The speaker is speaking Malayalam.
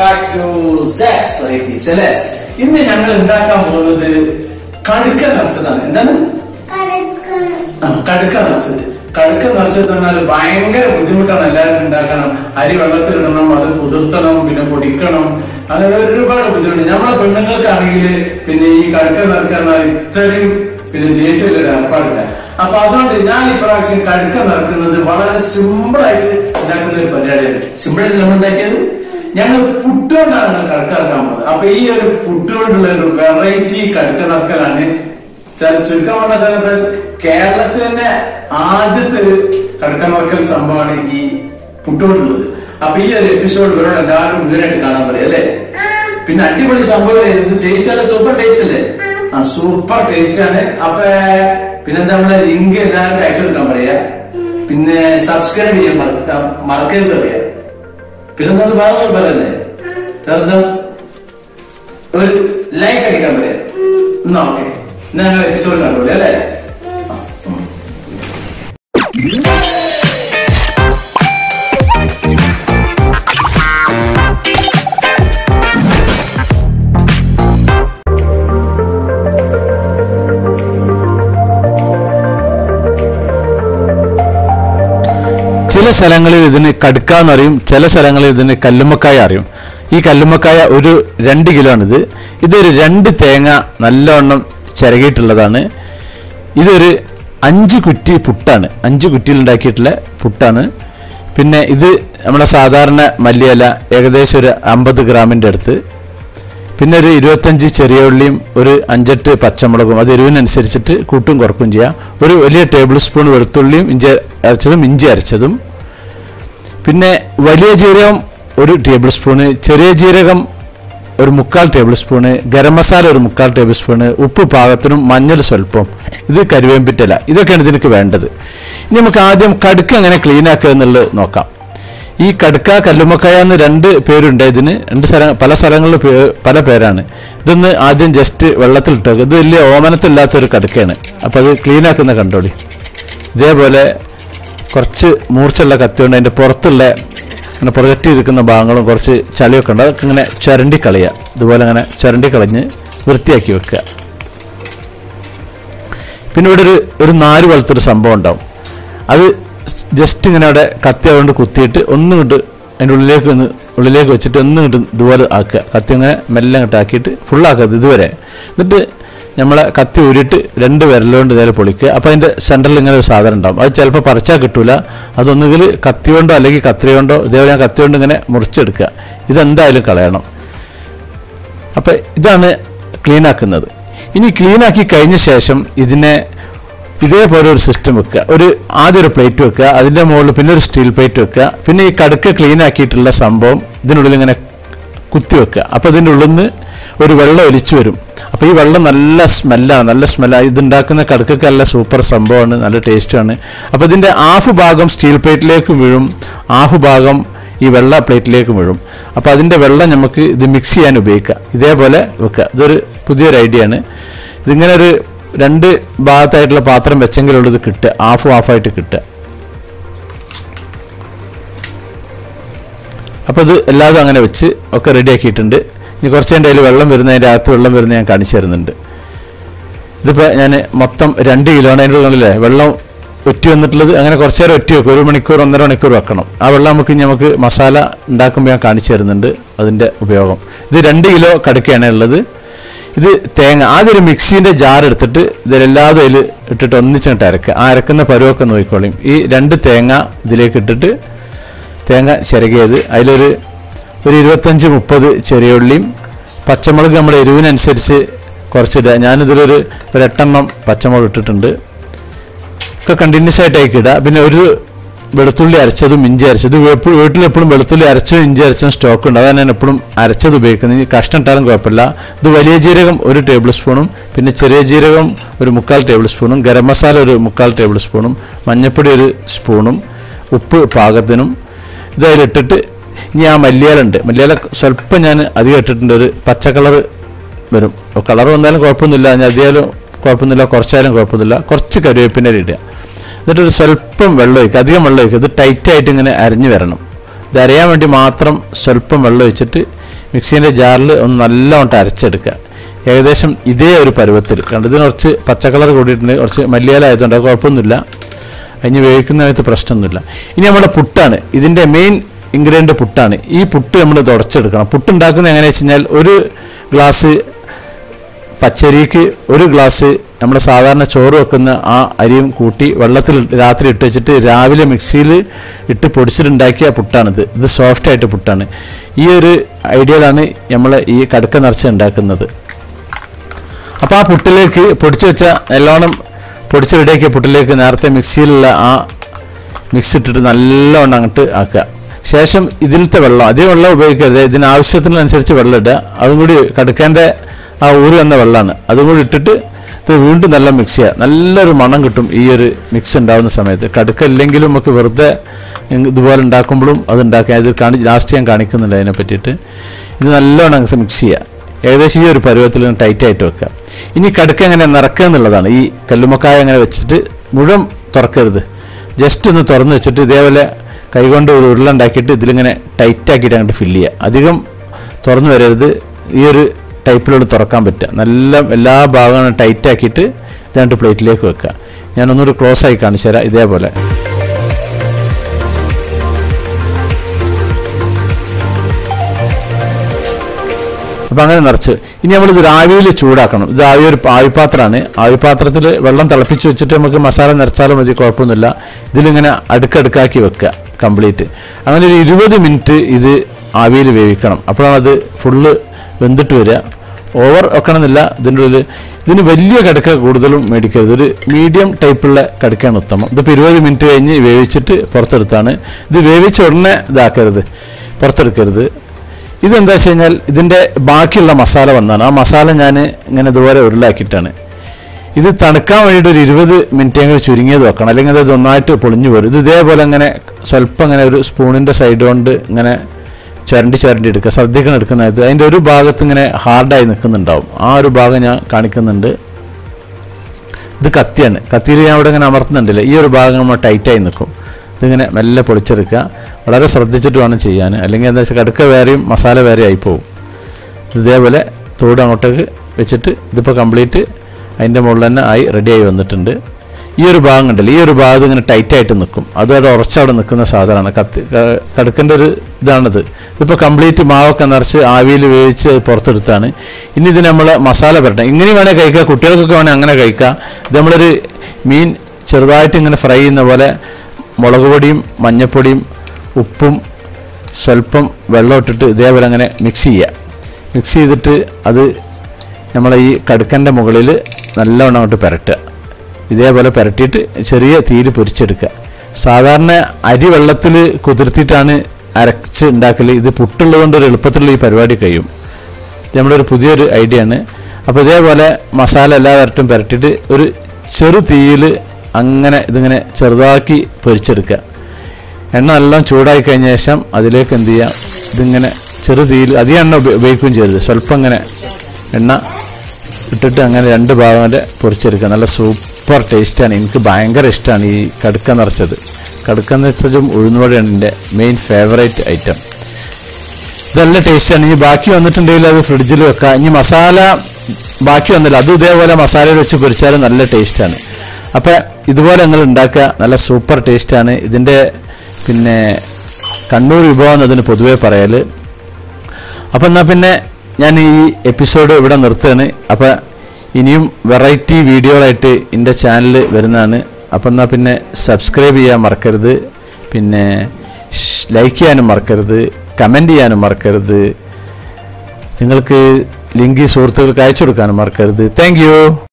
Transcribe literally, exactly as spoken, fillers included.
back to Zac's Varieties. This is Kadukka Nirachathu. Kadukka Nirachathu. Kadukka Nirachathu is a very good thing. It is a very good thing. It is a very good Younger putter and Karkana. A pair putter variety Karkanakalane. That's to come another Kerala Adit Karkanakal somebody putter. A pair episode where a dark minute Ganabele. Pinatibal somebody is the taste of a super taste. A super taste and a Pinadamla Inga actual number. Pin subscribe market. Pinnacle Bangalore Barale. Rather, like a camera. No, okay. Now, episode number. ചില സ്ഥലങ്ങളിൽ ഇതിനെ കടുക്ക എന്ന് പറയും ചില സ്ഥലങ്ങളിൽ ഇതിനെ കല്ലുമ്മക്കായ പറയും ഈ കല്ലുമ്മക്കായ ഒരു രണ്ട് കിലോ ആണ് ഇത് ഇതൊരു രണ്ട് തേങ്ങ നല്ലോണം ചിരകിയിട്ടുള്ളതാണ് ഇതൊരു അഞ്ച് കുറ്റി പുട്ടാണ് അഞ്ച് കുറ്റിയിൽ ഉണ്ടാക്കിയിട്ടുള്ള പുട്ടാണ് പിന്നെ ഇത് നമ്മുടെ സാധാരണ മല്ലിയില ഏകദേശം ഒരു അമ്പത് ഗ്രാമിന്റെ അടുത്ത് പിന്നെ ഒരു ഇരുപത്തഞ്ച് ചെറിയ ഉള്ളിയും ഒരു അഞ്ചെട്ട് പച്ചമുളകും അത് എരിവിനനുസരിച്ചിട്ട് കൂട്ടും കുറക്കും ചെയ്യാം ഒരു വലിയ ടേബിൾ സ്പൂൺ വെളുത്തുള്ളിയും ഇഞ്ചി അരച്ചതും ഇഞ്ചി അരച്ചതും പിന്നെ വലിയ ജീരകം ഒരു ടേബിൾ സ്പൂൺ ചെറിയ ജീരകം ഒരു മുക്കാൽ ടേബിൾ സ്പൂൺ ഗരം മസാല ഒരു മുക്കാൽ ടേബിൾ സ്പൂൺ ഉപ്പ് പാകത്തിനും മഞ്ഞൾ സ്വല്പം ഇത് കരിവേപ്പില ഇതൊക്കെയാണ് ഇതിനക്ക് വേണ്ടത് ഇനി നമുക്ക് ആദ്യം കടുക്ക എങ്ങനെ ക്ലീൻ ആക്കുക എന്നുള്ളത് നോക്കാം ഈ കടുക്ക കല്ലുമ്മക്കായ എന്ന് രണ്ട് പേരുണ്ട് ഇതിന് രണ്ട് പല സ്ഥലങ്ങളിൽ പല പേരാണ് ഇതൊന്ന് ആദ്യം ജസ്റ്റ് വെള്ളത്തിൽ ഇട്ടേക്കുക ഇത് വലിയ ഓമനത്തില്ലാത്ത ഒരു കടുക്കയാണ് അപ്പോൾ അത് ക്ലീൻ ആക്കുന്ന കണ്ടോളി ഇതേപോലെ കുറച്ച് മൂർച്ചയുള്ള കത്തി കൊണ്ട് അതിൻ്റെ പുറത്തുള്ള അങ്ങനെ പ്രൊജക്റ്റ് ചെയ്തിരിക്കുന്ന ഭാഗങ്ങളും കുറച്ച് ചളിയൊക്കെ ഉണ്ട് അതൊക്കെ ഇങ്ങനെ ചരണ്ടി കളയുക ഇതുപോലെ അങ്ങനെ ചരണ്ടി കളഞ്ഞ് വൃത്തിയാക്കി വെക്കുക പിന്നെ ഇവിടെ ഒരു ഒരു നാല് പോലത്തെ ഒരു സംഭവം ഉണ്ടാവും അത് ജസ്റ്റ് ഇങ്ങനെ അവിടെ കത്തി അതുകൊണ്ട് കുത്തിയിട്ട് ഒന്നും ഇങ്ങോട്ട് അതിൻ്റെ ഉള്ളിലേക്ക് ഒന്ന് ഉള്ളിലേക്ക് വെച്ചിട്ട് ഒന്നും ഇങ്ങോട്ട് ഇതുപോലെ ആക്കുക കത്തി അങ്ങനെ മെല്ലെ അങ്ങോട്ട് ആക്കിയിട്ട് ഫുള്ളാക്കരുത് ഇതുവരെ എന്നിട്ട് നമ്മളെ കത്തി ഊരിയിട്ട് രണ്ട് വിരലുകൊണ്ട് നേരെ പൊളിക്കുക അപ്പോൾ അതിൻ്റെ സെൻറ്ററിൽ ഇങ്ങനെ ഒരു സാധനം ഉണ്ടാകും അത് ചിലപ്പോൾ പറിച്ചാൽ കിട്ടൂല അതൊന്നുകിൽ കത്തി കൊണ്ടോ അല്ലെങ്കിൽ കത്രി കൊണ്ടോ ഇതേപോലെ ഞാൻ കത്തി കൊണ്ട് ഇങ്ങനെ മുറിച്ചെടുക്കുക ഇതെന്തായാലും കളയണം അപ്പോൾ ഇതാണ് ക്ലീനാക്കുന്നത് ഇനി ക്ലീനാക്കി കഴിഞ്ഞ ശേഷം ഇതിനെ ഇതേപോലെ ഒരു സിസ്റ്റം വെക്കുക ഒരു ആദ്യം ഒരു പ്ലേറ്റ് വെക്കുക അതിൻ്റെ മുകളിൽ പിന്നെ ഒരു സ്റ്റീൽ പ്ലേറ്റ് വെക്കുക പിന്നെ ഈ കടുക്ക ക്ലീൻ ആക്കിയിട്ടുള്ള സംഭവം ഇതിനുള്ളിൽ ഇങ്ങനെ കുത്തി വെക്കുക അപ്പോൾ ഇതിൻ്റെ ഉള്ളിൽ നിന്ന് ഒരു വെള്ളം ഒലിച്ചു വരും അപ്പോൾ ഈ വെള്ളം നല്ല സ്മെല്ലാണ് നല്ല സ്മെല്ലാണ് ഇതുണ്ടാക്കുന്ന കടുക്കൊക്കെ നല്ല സൂപ്പർ സംഭവമാണ് നല്ല ടേസ്റ്റാണ് അപ്പോൾ ഇതിൻ്റെ ഹാഫ് ഭാഗം സ്റ്റീൽ പ്ലേറ്റിലേക്ക് വീഴും ഹാഫ് ഭാഗം ഈ വെള്ള പ്ലേറ്റിലേക്ക് വീഴും അപ്പോൾ അതിൻ്റെ വെള്ളം നമുക്ക് ഇത് മിക്സ് ചെയ്യാൻ ഉപയോഗിക്കാം ഇതേപോലെ വെക്കുക ഇതൊരു പുതിയൊരു ഐഡിയ ആണ് ഇതിങ്ങനെ ഒരു രണ്ട് ഭാഗത്തായിട്ടുള്ള പാത്രം വെച്ചെങ്കിലുള്ളത് കിട്ടുക ഹാഫ് ഹാഫായിട്ട് കിട്ടുക അപ്പോൾ ഇത് എല്ലാവരും അങ്ങനെ വെച്ച് ഒക്കെ റെഡിയാക്കിയിട്ടുണ്ട് ഇനി കുറച്ച് എൻ്റെ അതിൽ വെള്ളം വരുന്ന അതിൻ്റെ അകത്ത് വെള്ളം വരുന്ന ഞാൻ കാണിച്ചു തരുന്നുണ്ട് ഇതിപ്പോൾ ഞാൻ മൊത്തം രണ്ട് കിലോ ആണ് അതിൻ്റെ ഉള്ളിലെ വെള്ളം ഒറ്റി വന്നിട്ടുള്ളത് അങ്ങനെ കുറച്ച് നേരം ഒറ്റി വെക്കും ഒരു മണിക്കൂർ ഒന്നര മണിക്കൂർ വെക്കണം ആ വെള്ളം നമുക്ക് നമുക്ക് മസാല ഉണ്ടാക്കുമ്പോൾ ഞാൻ കാണിച്ചു തരുന്നുണ്ട് അതിൻ്റെ ഉപയോഗം ഇത് രണ്ട് കിലോ കടുക്കയാണ് ഉള്ളത് ഇത് തേങ്ങ ആദ്യം മിക്സിൻ്റെ ജാർ എടുത്തിട്ട് ഇതിലെല്ലാതും അതിൽ ഇട്ടിട്ട് ഒന്നിച്ചിട്ട് അരക്കുക ആ അരക്കുന്ന പരുവൊക്കെ നോക്കിക്കോളിയും ഈ രണ്ട് തേങ്ങ ഇതിലേക്ക് ഇട്ടിട്ട് തേങ്ങ ചിരകിയത് അതിലൊരു ഒരു ഇരുപത്തഞ്ച് മുപ്പത് ചെറിയ ഉള്ളിയും പച്ചമുളക് നമ്മുടെ എരിവിനനുസരിച്ച് കുറച്ചിടുക ഞാനിതിലൊരു ഒരു എട്ടെണ്ണം പച്ചമുളക് ഇട്ടിട്ടുണ്ട് ഒക്കെ കണ്ടിന്യൂസ് ആയിട്ട് ആക്കിയിടുക പിന്നെ ഒരു വെളുത്തുള്ളി അരച്ചതും ഇഞ്ചി അരച്ചതും വീട്ടിലെപ്പോഴും വെളുത്തുള്ളി അരച്ചതും ഇഞ്ചി അരച്ചതും സ്റ്റോക്ക് ഉണ്ട് അതാണ് ഞാൻ എപ്പോഴും അരച്ചത് ഉപയോഗിക്കുന്നത് കഷ്ണം ഇട്ടാലും കുഴപ്പമില്ല ഇത് വലിയ ജീരകം ഒരു ടേബിൾ സ്പൂണും പിന്നെ ചെറിയ ജീരകം ഒരു മുക്കാൽ ടേബിൾ സ്പൂണും ഗരം മസാല ഒരു മുക്കാൽ ടേബിൾ സ്പൂണും മഞ്ഞൾപ്പൊടി ഒരു സ്പൂണും ഉപ്പ് പാകത്തിനും ഇതായിട്ടിട്ട് ഇനി ആ മല്ലിയിലുണ്ട് മല്ലിയില സ്വല്പം ഞാൻ അധികം ഇട്ടിട്ടുണ്ട് ഒരു പച്ച കളറ് വരും കളർ വന്നാലും കുഴപ്പമൊന്നുമില്ല ഞാൻ അധികം കുഴപ്പമൊന്നുമില്ല കുറച്ചാലും കുഴപ്പമൊന്നുമില്ല കുറച്ച് കറിവേപ്പിൻ്റെ ഇടുക എന്നിട്ടൊരു സ്വല്പം വെള്ളം ഒഴിക്കുക അധികം വെള്ളം ഒഴിക്കുക ഇത് ടൈറ്റായിട്ട് ഇങ്ങനെ അരിഞ്ഞ് വരണം ഇത് അരയാൻ വേണ്ടി മാത്രം സ്വല്പം വെള്ളം ഒഴിച്ചിട്ട് മിക്സിൻ്റെ ജാറിൽ ഒന്ന് നല്ലോണം അരച്ചെടുക്കുക. ഏകദേശം ഇതേ ഒരു പരുവത്തിൽ കണ്ടതിന് കുറച്ച് പച്ചക്കളർ കൂടിയിട്ടുണ്ട്, കുറച്ച് മല്ലിയിലായതുകൊണ്ട് അത് കുഴപ്പമൊന്നുമില്ല. അതിന് വേവിക്കുന്നതിനകത്ത് പ്രശ്നമൊന്നുമില്ല. ഇനി നമ്മുടെ പുട്ടാണ്, ഇതിൻ്റെ മെയിൻ ഇൻഗ്രീഡിയൻ്റ് പുട്ടാണ്. ഈ പുട്ട് നമ്മൾ തുടച്ചെടുക്കണം. പുട്ടുണ്ടാക്കുന്നത് എങ്ങനെയാണെന്ന് വെച്ച് കഴിഞ്ഞാൽ ഒരു ഗ്ലാസ് പച്ചരിക്ക് ഒരു ഗ്ലാസ് നമ്മുടെ സാധാരണ ചോറ് വെക്കുന്ന ആ അരിയും കൂട്ടി വെള്ളത്തിൽ രാത്രി ഇട്ട് വെച്ചിട്ട് രാവിലെ മിക്സിയിൽ ഇട്ട് പൊടിച്ചിട്ടുണ്ടാക്കിയ പുട്ടാണിത്. ഇത് സോഫ്റ്റായിട്ട് പുട്ടാണ്. ഈ ഒരു ഐഡിയയിലാണ് നമ്മൾ ഈ കടുക്ക നിറച്ച ഉണ്ടാക്കുന്നത്. അപ്പോൾ ആ പുട്ടിലേക്ക് പൊടിച്ചു വെച്ച നല്ലോണം പൊടിച്ച് റെഡിയാക്കിയ പുട്ടിലേക്ക് നേരത്തെ മിക്സിയിലുള്ള ആ മിക്സ് ഇട്ടിട്ട് നല്ലോണം അങ്ങോട്ട് ആക്കുക. ശേഷം ഇതിലത്തെ വെള്ളം, അതേ വെള്ളം ഉപയോഗിക്കരുത്, ഇതിനാവശ്യത്തിനനുസരിച്ച് വെള്ളം ഇടുക. അതും കൂടി കടുക്കേൻ്റെ ആ ഊരി വന്ന വെള്ളമാണ്, അതും കൂടി ഇട്ടിട്ട് ഇത് വീണ്ടും നല്ല മിക്സ് ചെയ്യുക. നല്ലൊരു മണം കിട്ടും ഈ ഒരു മിക്സ് ഉണ്ടാകുന്ന സമയത്ത്. കടുക്ക ഇല്ലെങ്കിലും നമുക്ക് വെറുതെ ഇതുപോലെ ഉണ്ടാക്കുമ്പോഴും അത് ഉണ്ടാക്കുക. ഇത് കാണി ലാസ്റ്റ് ഞാൻ കാണിക്കുന്നില്ല അതിനെ പറ്റിയിട്ട്. ഇത് നല്ലോണം മിക്സ് ചെയ്യുക. ഏകദേശം ഈ ഒരു പരുവത്തിൽ ടൈറ്റായിട്ട് വെക്കുക. ഇനി കടുക്ക എങ്ങനെ നിറക്കുക എന്നുള്ളതാണ്. ഈ കല്ലുമ്മക്കായ അങ്ങനെ വെച്ചിട്ട് മുഴുവൻ തുറക്കരുത്, ജസ്റ്റ് ഒന്ന് തുറന്ന് വെച്ചിട്ട് ഇതേപോലെ കൈകൊണ്ട് ഒരു ഉരുള ഉണ്ടാക്കിയിട്ട് ഇതിലിങ്ങനെ ടൈറ്റാക്കിയിട്ട് അങ്ങോട്ട് ഫില്ല് ചെയ്യുക. അധികം തുറന്നു വരരുത്, ഈ ഒരു ടൈപ്പിലൂടെ തുറക്കാൻ പറ്റുക. നല്ല എല്ലാ ഭാഗങ്ങളും ടൈറ്റാക്കിയിട്ട് ഇതായിട്ട് പ്ലേറ്റിലേക്ക് വെക്കുക. ഞാനൊന്നൊരു ക്ലോസ് ആയി കാണിച്ചു തരാം. ഇതേപോലെ അപ്പം അങ്ങനെ നിറച്ച് ഇനി നമ്മളിത് ആവിയിൽ ചൂടാക്കണം. ഇത് ആവി ഒരു ആവിപാത്രമാണ്. ആവിപാത്രത്തിൽ വെള്ളം തിളപ്പിച്ച് വെച്ചിട്ട് നമുക്ക് മസാല നിറച്ചാലും മതി, കുഴപ്പമൊന്നുമില്ല. ഇതിലിങ്ങനെ അടുക്കടുക്കാക്കി വെക്കുക കംപ്ലീറ്റ്. അങ്ങനെ ഒരു ഇരുപത് മിനിറ്റ് ഇത് ആവിയിൽ വേവിക്കണം. അപ്പോഴാണത് ഫുള്ള് വെന്തിട്ട് വരിക. ഓവർ വെക്കണമെന്നില്ല. ഇതിൻ്റെ ഉള്ളിൽ ഇതിന് വലിയ കടുക്ക കൂടുതലും മേടിക്കരുത്, ഒരു മീഡിയം ടൈപ്പുള്ള കടുക്കയാണ് ഉത്തമം. ഇതിപ്പോൾ ഇരുപത് മിനിറ്റ് കഴിഞ്ഞ് വേവിച്ചിട്ട് പുറത്തെടുത്താണ്. ഇത് വേവിച്ച ഉടനെ ഇതാക്കരുത്, പുറത്തെടുക്കരുത്. ഇതെന്താ വെച്ച് കഴിഞ്ഞാൽ ഇതിൻ്റെ ബാക്കിയുള്ള മസാല വന്നതാണ്. ആ മസാല ഞാൻ ഇങ്ങനെ ഇതുപോലെ ഉരുളാക്കിയിട്ടാണ്. ഇത് തണുക്കാൻ വേണ്ടിയിട്ട് ഒരു ഇരുപത് മിനിറ്റെങ്കിലും ചുരുങ്ങിയത് വെക്കണം, അല്ലെങ്കിൽ അത് ഒന്നായിട്ട് പൊളിഞ്ഞു വരും. ഇത് ഇതേപോലെ ഇങ്ങനെ സ്വല്പം ഇങ്ങനെ ഒരു സ്പൂണിൻ്റെ സൈഡ് കൊണ്ട് ഇങ്ങനെ ചുരണ്ടി ചുരണ്ടി എടുക്കുക. ശ്രദ്ധിക്കണം എടുക്കുന്നതിനകത്ത് അതിൻ്റെ ഒരു ഭാഗത്ത് ഇങ്ങനെ ഹാർഡായി നിൽക്കുന്നുണ്ടാവും. ആ ഒരു ഭാഗം ഞാൻ കാണിക്കുന്നുണ്ട്. ഇത് കത്തിയാണ്, കത്തിയിൽ ഞാൻ ഇവിടെ ഇങ്ങനെ അമർത്തുന്നുണ്ടല്ലോ, ഈ ഒരു ഭാഗം നമ്മൾ ടൈറ്റായി നിൽക്കും. ഇതിങ്ങനെ മെല്ലെ പൊളിച്ചെടുക്കുക. വളരെ ശ്രദ്ധിച്ചിട്ട് വേണം ചെയ്യാൻ, അല്ലെങ്കിൽ എന്താ വെച്ചാൽ കടുക്ക വേറെയും മസാല വേറെ ആയിപ്പോവും. ഇതേപോലെ തോട് അങ്ങോട്ടേക്ക് വെച്ചിട്ട് ഇതിപ്പോൾ കംപ്ലീറ്റ് അതിൻ്റെ മുകളിൽ തന്നെ ആയി റെഡിയായി വന്നിട്ടുണ്ട്. ഈ ഒരു ഭാഗം ഉണ്ടല്ലോ, ഈ ഒരു ഭാഗം ഇങ്ങനെ ടൈറ്റായിട്ട് നിൽക്കും. അത് അവിടെ ഉറച്ചവിടെ നിൽക്കുന്ന സാധനമാണ് കത്തി കടുക്കേൻ്റെ ഒരു ഇതാണിത്. ഇതിപ്പോൾ കംപ്ലീറ്റ് മാവൊക്കെ നിറച്ച് ആവിയിൽ വേവിച്ച് പുറത്തെടുത്താണ്. ഇനി ഇത് നമ്മൾ മസാല പുരട്ടാം. ഇങ്ങനെ വേണേൽ കഴിക്കുക, കുട്ടികൾക്കൊക്കെ വേണേൽ അങ്ങനെ കഴിക്കുക. ഇത് നമ്മളൊരു മീൻ ചെറുതായിട്ട് ഇങ്ങനെ ഫ്രൈ ചെയ്യുന്ന പോലെ മുളക് പൊടിയും മഞ്ഞപ്പൊടിയും ഉപ്പും സ്വല്പം വെള്ളം ഇട്ടിട്ട് ഇതേപോലെ അങ്ങനെ മിക്സ് ചെയ്യുക. മിക്സ് ചെയ്തിട്ട് അത് നമ്മളെ ഈ കടുക്കൻ്റെ മുകളിൽ നല്ലവണ്ണം അങ്ങോട്ട് പുരട്ടുക. ഇതേപോലെ പുരട്ടിയിട്ട് ചെറിയ തീയിൽ പൊരിച്ചെടുക്കുക. സാധാരണ അരി വെള്ളത്തിൽ കുതിർത്തിയിട്ടാണ് അരച്ച് ഉണ്ടാക്കൽ. ഇത് പുട്ടുള്ളതുകൊണ്ട് ഒരു എളുപ്പത്തിലുള്ള ഈ പരിപാടി കഴിയും. നമ്മുടെ ഒരു പുതിയൊരു ഐഡിയ ആണ്. അപ്പോൾ ഇതേപോലെ മസാല എല്ലാ വരട്ടും പുരട്ടിയിട്ട് ഒരു ചെറു തീയിൽ അങ്ങനെ ഇതിങ്ങനെ ചെറുതാക്കി പൊരിച്ചെടുക്കുക. എണ്ണ എല്ലാം ചൂടായി കഴിഞ്ഞ ശേഷം അതിലേക്ക് എന്ത് ചെയ്യുക, ഇതിങ്ങനെ ചെറു തീയിൽ അധികം എണ്ണ ഉപയോഗിക്കുകയും ചെയ്യരുത്, സ്വല്പം ഇങ്ങനെ എണ്ണ ഇട്ടിട്ട് അങ്ങനെ രണ്ട് ഭാഗം വരെ പൊരിച്ചെടുക്കുക. നല്ല സൂപ്പർ ടേസ്റ്റാണ്. എനിക്ക് ഭയങ്കര ഇഷ്ടമാണ് ഈ കടുക്ക നിറച്ചത്. കടുക്ക നിറച്ചതും ഉഴുന്നുവടയാണ് എൻ്റെ മെയിൻ ഫേവറേറ്റ് ഐറ്റം. ഇതെല്ലാം ടേസ്റ്റാണ്. ഇനി ബാക്കി വന്നിട്ടുണ്ടെങ്കിൽ അത് ഫ്രിഡ്ജിൽ വെക്കുക. ഇനി മസാല ബാക്കി വന്നില്ല, അതും ഇതേപോലെ മസാലയിൽ വെച്ച് പൊരിച്ചാലും നല്ല ടേസ്റ്റാണ്. അപ്പോൾ ഇതുപോലെ നിങ്ങൾ ഉണ്ടാക്കുക, നല്ല സൂപ്പർ ടേസ്റ്റാണ്. ഇതിൻ്റെ പിന്നെ കണ്ണൂർ വിഭവം എന്നതിന് പൊതുവേ പറയൽ. അപ്പം എന്നാൽ പിന്നെ ഞാൻ ഈ എപ്പിസോഡ് ഇവിടെ നിർത്തുകയാണ്. അപ്പം ഇനിയും വെറൈറ്റി വീഡിയോകളായിട്ട് എൻ്റെ ചാനൽ വരുന്നതാണ്. അപ്പം എന്നാൽ പിന്നെ സബ്സ്ക്രൈബ് ചെയ്യാൻ മറക്കരുത്, പിന്നെ ലൈക്ക് ചെയ്യാനും മറക്കരുത്, കമൻറ്റ് ചെയ്യാനും മറക്കരുത്, നിങ്ങൾക്ക് ലിങ്ക് സുഹൃത്തുക്കൾക്ക് അയച്ചു കൊടുക്കാനും മറക്കരുത്. Thank U.